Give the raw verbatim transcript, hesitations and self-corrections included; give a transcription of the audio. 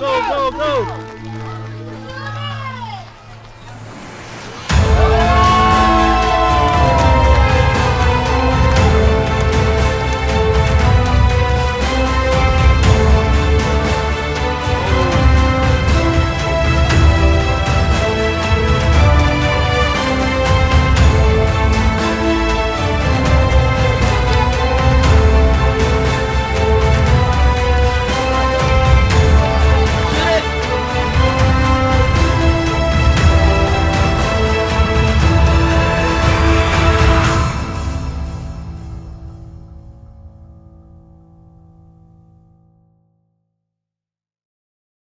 go, go, go.